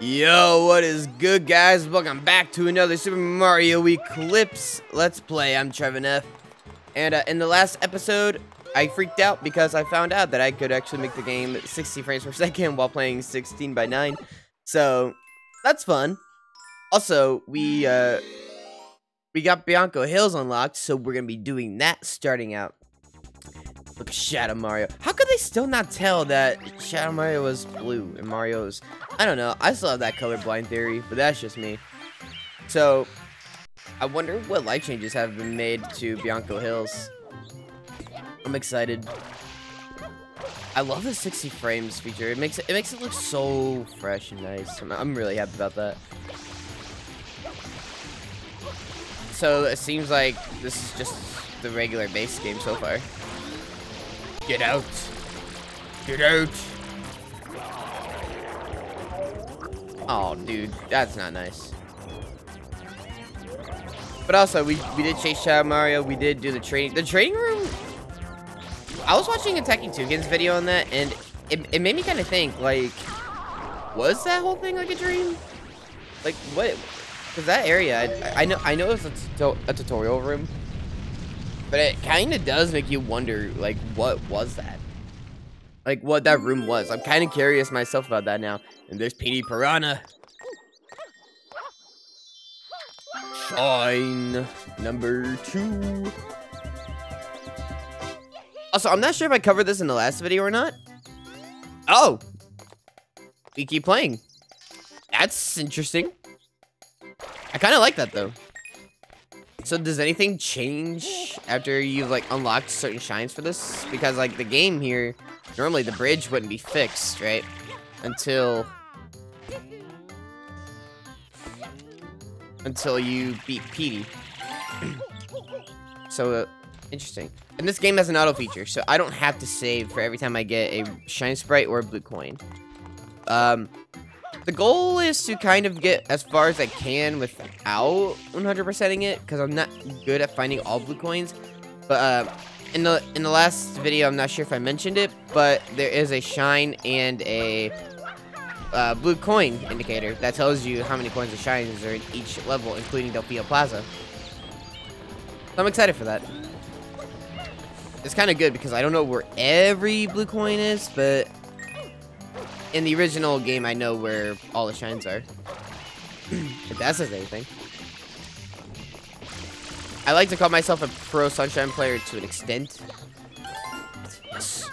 Yo, what is good, guys? Welcome back to another Super Mario Eclipse Let's Play. I'm Trevin F. And in the last episode, I freaked out because I found out that I could actually make the game 60 frames per second while playing 16:9. So, that's fun. Also, we got Bianco Hills unlocked, so we're going to be doing that starting out. Look at Shadow Mario. How could they still not tell that Shadow Mario was blue and Mario's? I don't know. I still have that colorblind theory, but that's just me. So, I wonder what light changes have been made to Bianco Hills. I'm excited. I love the 60 frames feature. It makes it look so fresh and nice. I'm really happy about that. So, it seems like this is just the regular base game so far. Get out! Get out! Oh, dude, that's not nice. But also, we did chase Shadow Mario. We did do the training. The training room. I was watching Attacking Toucan's video on that, and it made me kind of think, like, was that whole thing like a dream? Like, what? Because that area, I know it's a tutorial room. But it kind of does make you wonder, like, what was that? Like, what that room was. I'm kind of curious myself about that now. And there's Petey Piranha. Shine number 2. Also, I'm not sure if I covered this in the last video or not. Oh. We keep playing. That's interesting. I kind of like that, though. So does anything change after you've, like, unlocked certain shines for this? Because, like, the game here, normally the bridge wouldn't be fixed, right? Until you beat Petey. So, interesting. And this game has an auto feature, so I don't have to save for every time I get a shine sprite or a blue coin. The goal is to kind of get as far as I can without 100%ing it, because I'm not good at finding all blue coins. But in the last video, I'm not sure if I mentioned it, but there is a shine and a blue coin indicator that tells you how many coins of shines are in each level, including Delpia Plaza. So I'm excited for that. It's kind of good because I don't know where every blue coin is, but in the original game, I know where all the shines are. If that says anything. I like to call myself a pro Sunshine player to an extent. Yes.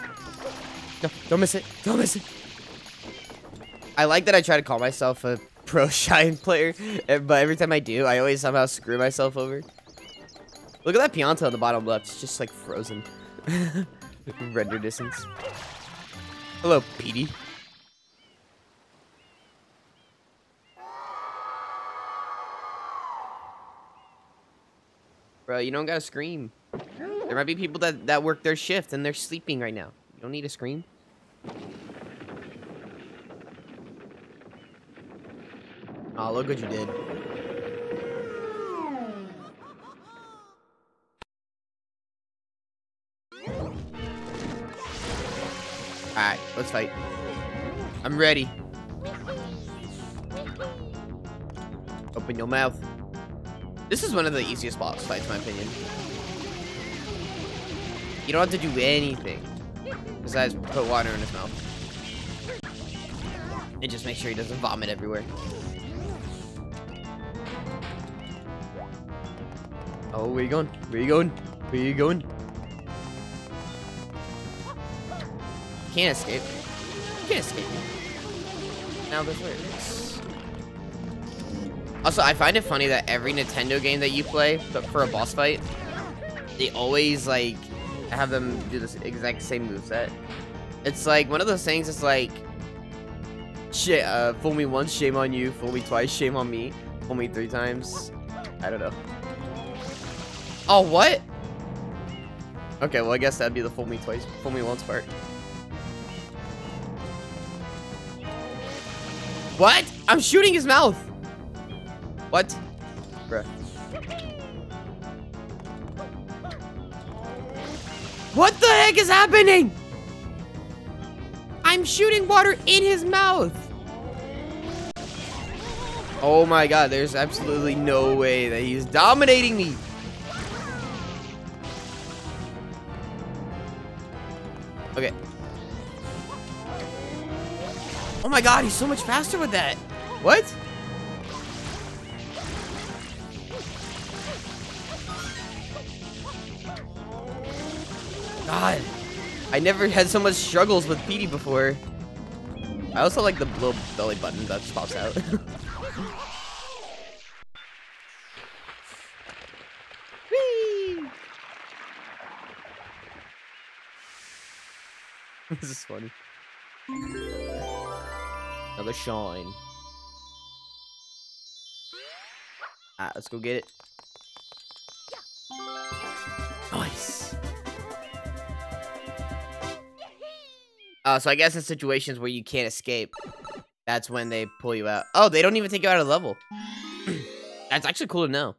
No, don't miss it. Don't miss it. I like that I try to call myself a pro Shine player, but every time I do, I always somehow screw myself over. Look at that Pianta on the bottom left. It's just like frozen. Render distance. Hello, Petey. Bro, you don't gotta scream. There might be people that work their shift and they're sleeping right now. You don't need to scream. Oh, look what you did. Alright, let's fight. I'm ready. Open your mouth. This is one of the easiest boss fights, in my opinion. You don't have to do anything besides put water in his mouth. And just make sure he doesn't vomit everywhere. Oh, where you going? Where you going? Where you going? Can't escape. Can't escape. Now that's where it is. Also, I find it funny that every Nintendo game that you play, but for a boss fight, they always, like, have them do this exact same moveset. It's, like, one of those things that's, like, fool me once, shame on you. Fool me twice, shame on me. Fool me 3 times. I don't know. Oh, what? Okay, well, I guess that'd be the fool me twice, fool me once part. What? I'm shooting his mouth! What? Bruh. What the heck is happening? I'm shooting water in his mouth. Oh my god, there's absolutely no way that he's dominating me. Okay. Oh my god, he's so much faster with that. What? God, I never had so much struggles with Petey before. I also like the little belly button that just pops out. Whee! This is funny. Another shine. Alright, let's go get it. Nice. So I guess in situations where you can't escape, that's when they pull you out. Oh, they don't even take you out of the level. That's actually cool to know.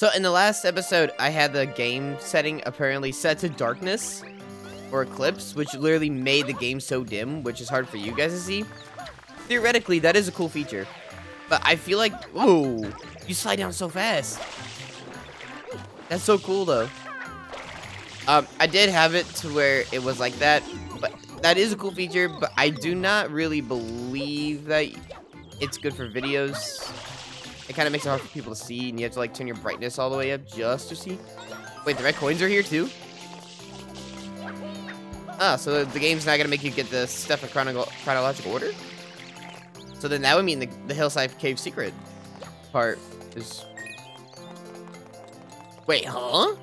So in the last episode, I had the game setting apparently set to darkness or eclipse, which literally made the game so dim, which is hard for you guys to see. Theoretically, that is a cool feature. But I feel like, ooh, you slide down so fast. That's so cool though. I did have it to where it was like that, but that is a cool feature, but I do not really believe that it's good for videos. It kind of makes it hard for people to see, and you have to like turn your brightness all the way up just to see. Wait, the red coins are here too? Ah, so the game's not going to make you get the stuff in chronological order? So then that would mean the Hillside Cave Secret part is... Wait, huh?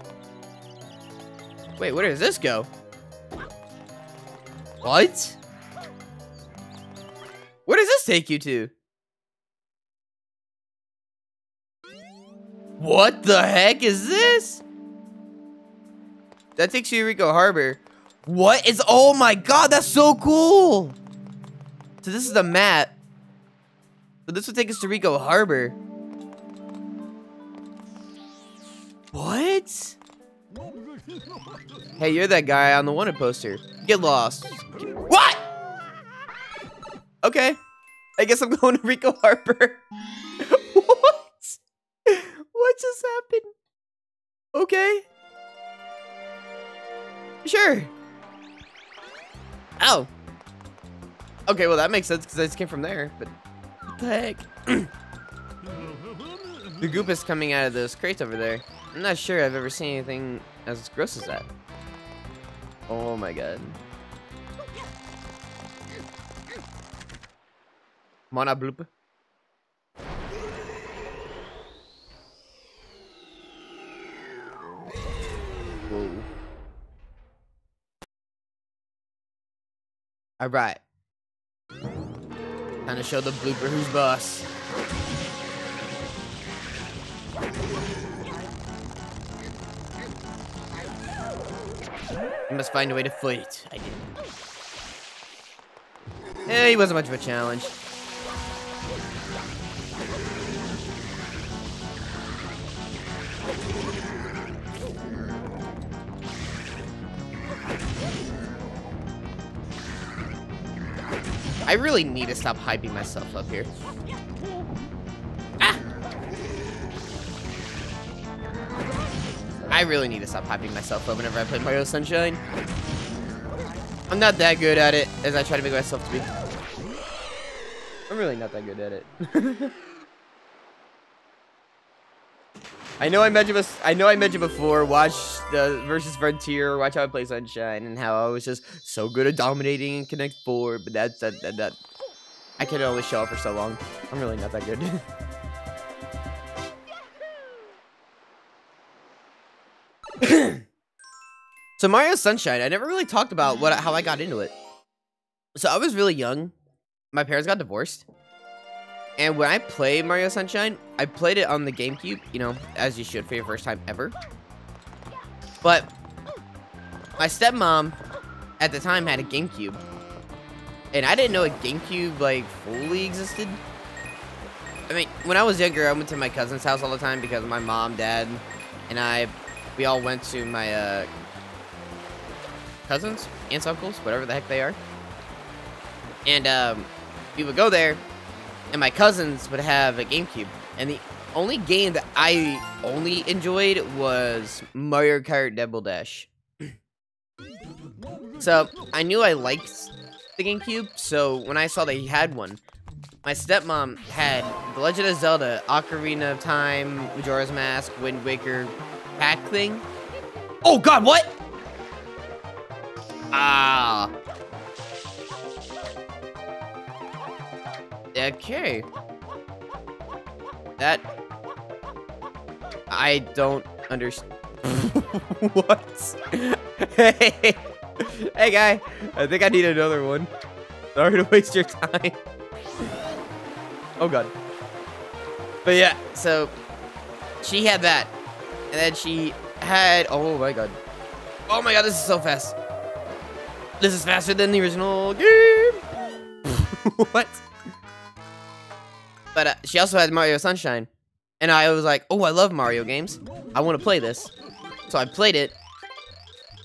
Wait, where does this go? What? Where does this take you to? What the heck is this? That takes you to Ricco Harbor. What is, oh my god, that's so cool! So this is the map. So this would take us to Ricco Harbor. What? Hey, you're that guy on the wanted poster. Get lost. What? Okay. I guess I'm going to Ricco Harbor. What? What just happened? Okay. Sure. Ow. Okay, well that makes sense because I just came from there, but what the heck? The goop is coming out of those crates over there. I'm not sure I've ever seen anything as gross as that. Oh my god. Mona blooper. Whoa. Alright. Time to show the blooper who's boss. I must find a way to fight it. I did. Eh, he wasn't much of a challenge. I really need to stop hyping myself up here. Ah! I really need to stop hyping myself up whenever I play Mario Sunshine. I'm not that good at it as I try to make myself to be. I'm really not that good at it. I know I mentioned before, watch the versus Frontier, watch how I play Sunshine, and how I was just so good at dominating and Connect 4, but that's that. I can only show up for so long. I'm really not that good. So Mario Sunshine, I never really talked about how I got into it. So I was really young. My parents got divorced. And when I played Mario Sunshine, I played it on the GameCube, you know, as you should for your first time ever. But my stepmom at the time had a GameCube. And I didn't know a GameCube like fully existed. I mean, when I was younger, I went to my cousin's house all the time because my mom, dad, and I, we all went to my cousins, aunts, uncles, whatever the heck they are. And we would go there, and my cousins would have a GameCube, and the only game that I only enjoyed was Mario Kart Double Dash. So I knew I liked the GameCube, so when I saw that he had one, my stepmom had The Legend of Zelda, Ocarina of Time, Majora's Mask, Wind Waker, pack thing. Oh God, what? Ah. Okay. That... I don't understand. What? Hey. Hey, guy. I think I need another one. Sorry to waste your time. Oh, God. But yeah, so... she had that. And then she had... oh, my God. Oh, my God, this is so fast. This is faster than the original game. What? But she also had Mario Sunshine, and I was like, oh, I love Mario games. I want to play this. So I played it.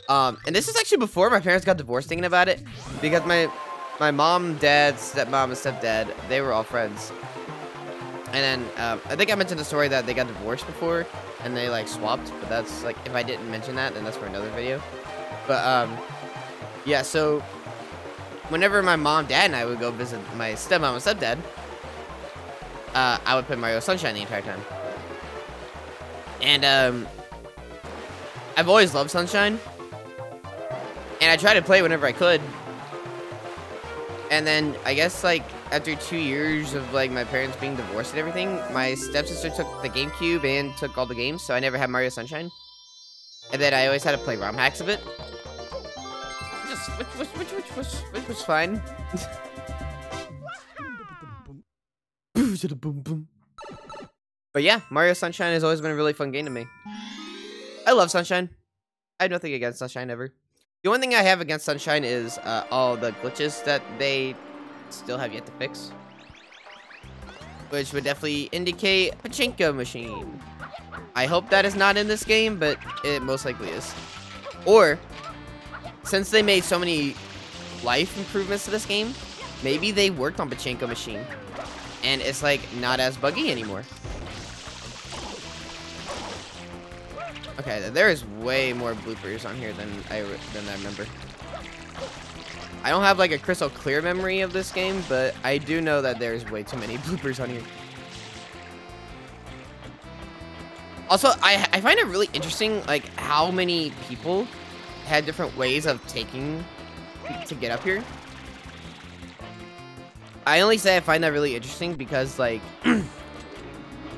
And this is actually before my parents got divorced, thinking about it, because my mom, dad, stepmom, and stepdad, they were all friends. And then I think I mentioned the story that they got divorced before, and they like swapped. But that's like, if I didn't mention that, then that's for another video. But yeah, so whenever my mom, dad, and I would go visit my stepmom and stepdad, I would play Mario Sunshine the entire time. And I've always loved Sunshine, and I tried to play it whenever I could. And then I guess like after 2 years of like my parents being divorced and everything, my stepsister took the GameCube and took all the games, so I never had Mario Sunshine. And then I always had to play ROM hacks of it, just which was fine. But yeah, Mario Sunshine has always been a really fun game to me. I love Sunshine. I have nothing against Sunshine ever. The only thing I have against Sunshine is all the glitches that they still have yet to fix, which would definitely indicate Pachinko Machine. I hope that is not in this game, but it most likely is. Or, since they made so many life improvements to this game, maybe they worked on Pachinko Machine, and it's like not as buggy anymore. Okay, there is way more bloopers on here than I remember. I don't have like a crystal clear memory of this game, but I do know that there's way too many bloopers on here. Also, I find it really interesting like how many people had different ways of taking to get up here. I only say I find that really interesting because, like,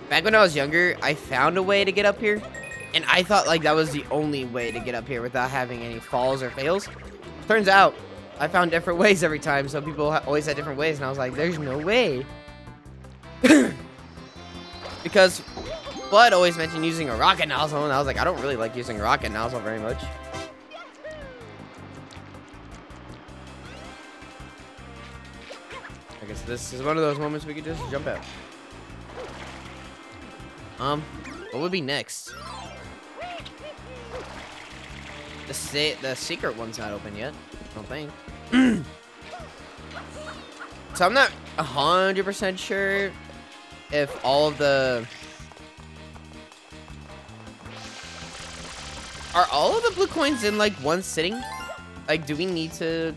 back when I was younger, I found a way to get up here, and I thought, like, that was the only way to get up here without having any falls or fails. Turns out, I found different ways every time, so people always had different ways, and I was like, there's no way. Because Bud always mentioned using a rocket nozzle, and I was like, I don't really like using a rocket nozzle very much. I guess this is one of those moments we could just jump out. What would be next? The secret one's not open yet, I don't think. So I'm not 100% sure if all of the... are all of the blue coins in, like, one sitting? Like, do we need to...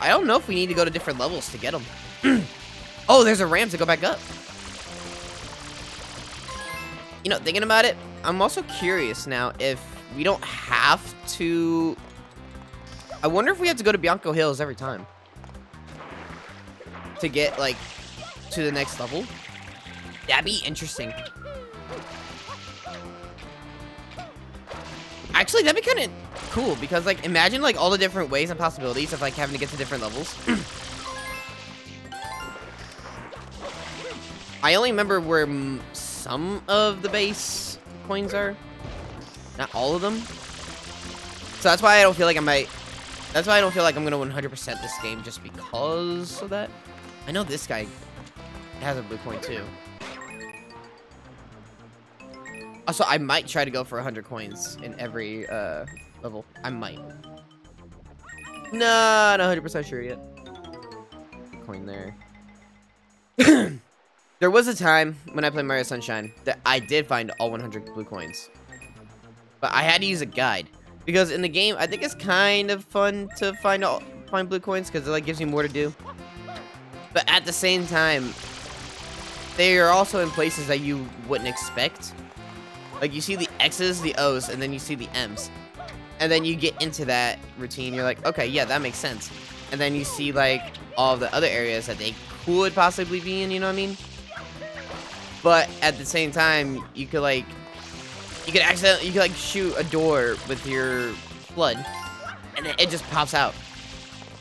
I don't know if we need to go to different levels to get them. Oh, there's a ramp to go back up. You know, thinking about it, I'm also curious now if we don't have to... I wonder if we have to go to Bianco Hills every time to get, like, to the next level. That'd be interesting. Actually, that'd be kind of cool, because, like, imagine, like, all the different ways and possibilities of, like, having to get to different levels. I only remember where some of the base coins are. Not all of them. So that's why I don't feel like I might... that's why I don't feel like I'm going to 100% this game, just because of that. I know this guy has a blue coin, too. Also, I might try to go for 100 coins in every level. I might. No, not 100% sure yet. point there. There was a time when I played Mario Sunshine that I did find all 100 blue coins. But I had to use a guide. Because in the game, I think it's kind of fun to find blue coins because it like gives you more to do. But at the same time, they are also in places that you wouldn't expect. Like you see the X's, the O's, and then you see the M's. And then you get into that routine, you're like, okay, yeah, that makes sense. And then you see like all the other areas that they could possibly be in, you know what I mean? But at the same time, you could like, you could accidentally, you could like shoot a door with your blood, and then it just pops out.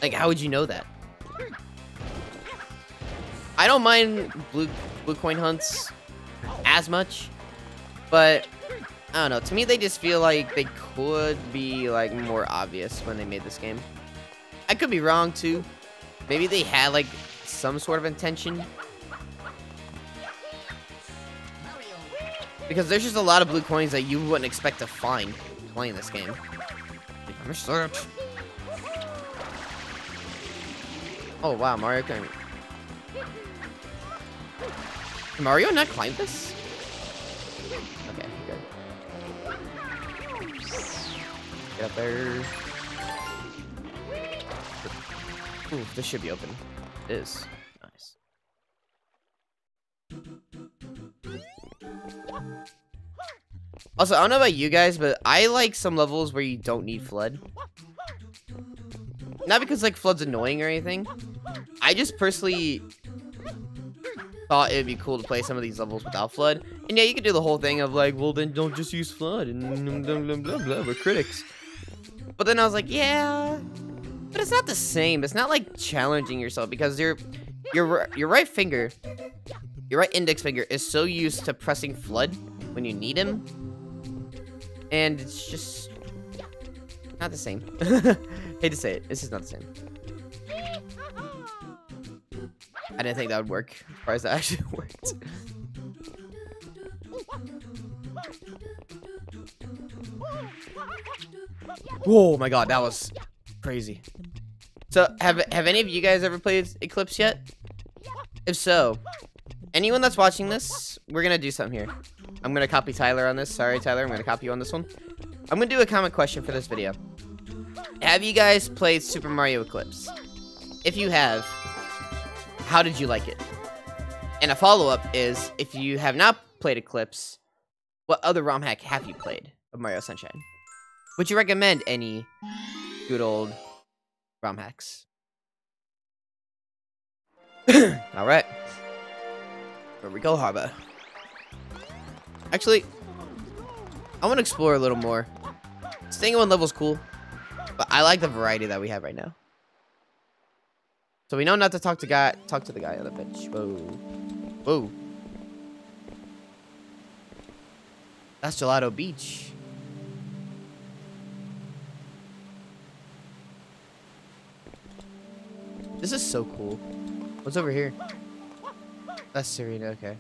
Like, how would you know that? I don't mind blue coin hunts as much, but I don't know. To me, they just feel like they could be like more obvious when they made this game. I could be wrong too. Maybe they had like some sort of intention. Because there's just a lot of blue coins that you wouldn't expect to find playing this game. I'm gonna search. Oh wow, Mario can. Can Mario not climb this? Okay, good. Get up there. Ooh, this should be open. It is. Nice. Also, I don't know about you guys, but I like some levels where you don't need Flood. Not because, like, Flood's annoying or anything. I just personally thought it would be cool to play some of these levels without Flood. And yeah, you could do the whole thing of, like, well, then don't just use Flood and blah, blah, blah, blah, we're critics. But then I was like, yeah, but it's not the same. It's not, like, challenging yourself because your right finger, your right index finger is so used to pressing Flood when you need him. And it's just not the same. Hate to say it, it's just not the same. I didn't think that would work. I'm surprised that actually worked. Oh my god, that was crazy. So, have any of you guys ever played Eclipse yet? If so, anyone that's watching this, we're gonna do something here. I'm gonna copy Tyler on this. Sorry, Tyler, I'm gonna copy you on this one. I'm gonna do a comment question for this video. Have you guys played Super Mario Eclipse? If you have, how did you like it? And a follow-up is, if you have not played Eclipse, what other ROM hack have you played of Mario Sunshine? Would you recommend any good old ROM hacks? Alright. Here we go, Harbor. Actually, I want to explore a little more. Staying at one level is cool, but I like the variety that we have right now. So we know not to talk to the guy on the bench. Whoa, whoa. That's Gelato Beach. This is so cool. What's over here? That's Serena. Okay.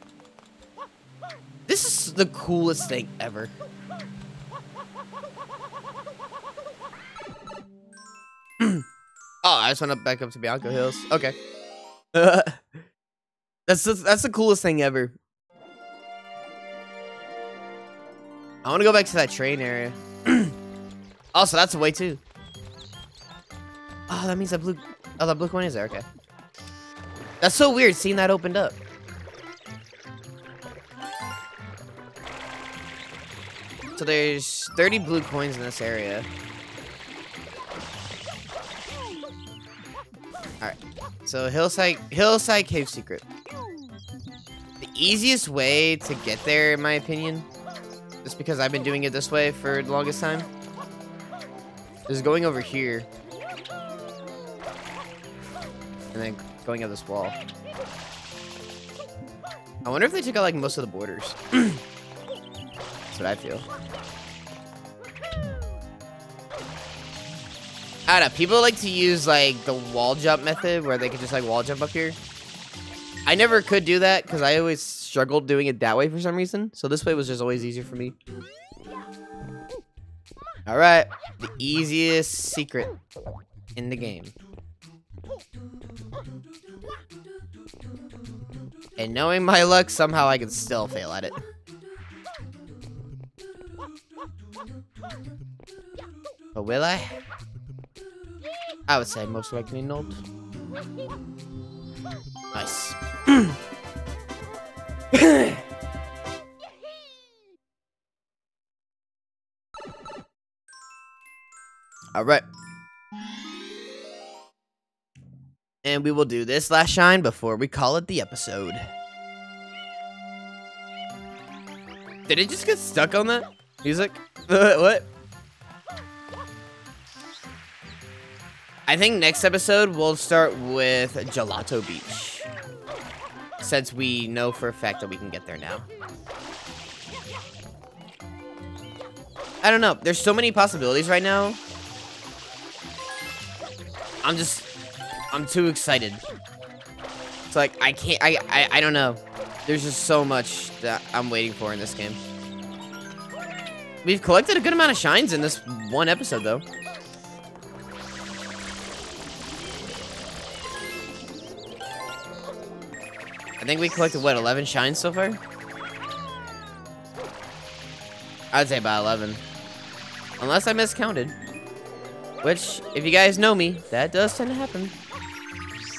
This is the coolest thing ever. Oh, I just went back up to Bianco Hills. Okay. That's the coolest thing ever. I want to go back to that train area. Also, that's the way too. Oh, that means that blue coin is there. Okay. That's so weird seeing that opened up. So there's 30 blue coins in this area. Alright. So Hillside Cave Secret. The easiest way to get there, in my opinion, just because I've been doing it this way for the longest time, is going over here. And then going up this wall. I wonder if they took out like most of the borders. That's what I feel. I don't know, people like to use like the wall jump method where they could just like wall jump up here. I never could do that because I always struggled doing it that way for some reason. So this way was just always easier for me. Alright, the easiest secret in the game. And knowing my luck, somehow I can still fail at it. But will I? I would say most likely not. Nice. Alright. And we will do this last shine before we call it the episode. Did it just get stuck on that music? What? I think next episode we'll start with Gelato Beach, since we know for a fact that we can get there now. I don't know. There's so many possibilities right now. I'm too excited. It's like, I don't know. There's just so much that I'm waiting for in this game. We've collected a good amount of shines in this one episode, though. I think we collected, what, 11 shines so far? I'd say about 11. Unless I miscounted. Which, if you guys know me, that does tend to happen.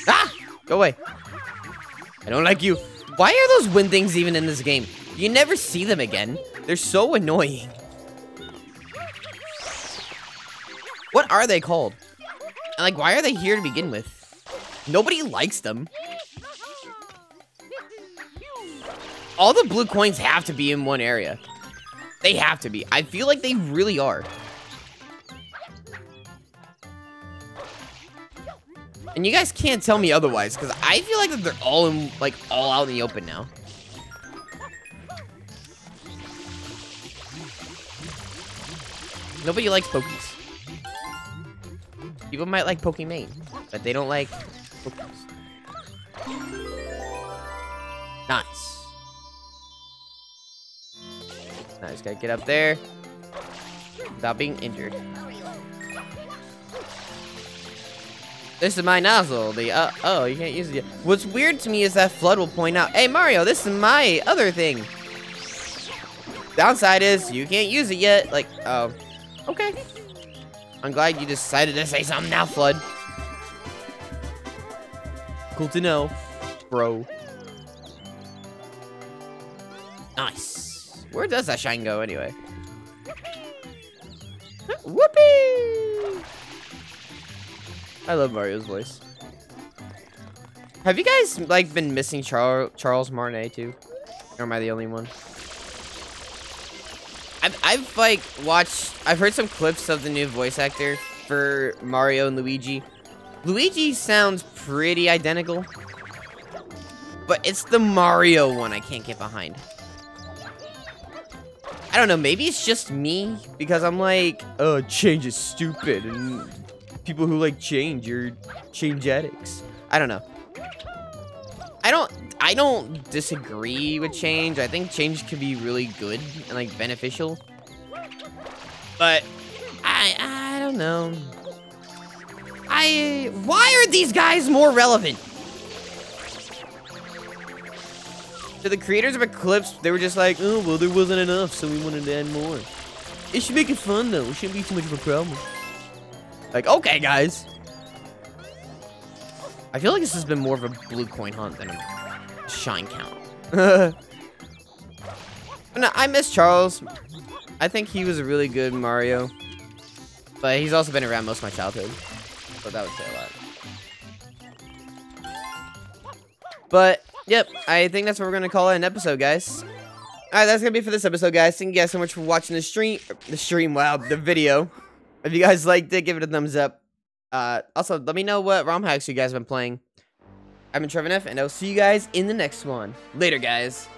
Ah! Go away. I don't like you. Why are those wind things even in this game? You never see them again. They're so annoying. What are they called? And, like, why are they here to begin with? Nobody likes them. All the blue coins have to be in one area. They have to be. I feel like they really are. And you guys can't tell me otherwise, because I feel like that they're all in, like, all out in the open now. Nobody likes Pokies. People might like Pokimane, but they don't like Pokies. Nice. Nice, gotta get up there without being injured. This is my nozzle, the, oh, you can't use it yet. What's weird to me is that Flood will point out, hey, Mario, this is my other thing. Downside is, you can't use it yet. Like, oh, okay. I'm glad you decided to say something now, Flood. Cool to know, bro. Nice. Where does that shine go, anyway? Whoopee! I love Mario's voice. Have you guys, like, been missing Charles Marnay, too? Or am I the only one? I've like, watched... I've heard some clips of the new voice actor for Mario and Luigi. Luigi sounds pretty identical. But it's the Mario one I can't get behind. I don't know, maybe it's just me. Because I'm like, oh, change is stupid. And... people who like change are change addicts. I don't know. I don't disagree with change. I think change can be really good and like beneficial. But I don't know. Why are these guys more relevant? To the creators of Eclipse, they were just like, oh well, there wasn't enough, so we wanted to add more. It should make it fun though. It shouldn't be too much of a problem. Like, okay, guys. I feel like this has been more of a blue coin hunt than a shine count. No, I miss Charles. I think he was a really good Mario. But he's also been around most of my childhood. So that would say a lot. But, yep. I think that's what we're going to call it an episode, guys. Alright, that's going to be for this episode, guys. Thank you guys so much for watching the stream. The video. If you guys liked it, give it a thumbs up. Also, let me know what ROM hacks you guys have been playing. I've been Trevor Neff, and I'll see you guys in the next one. Later, guys.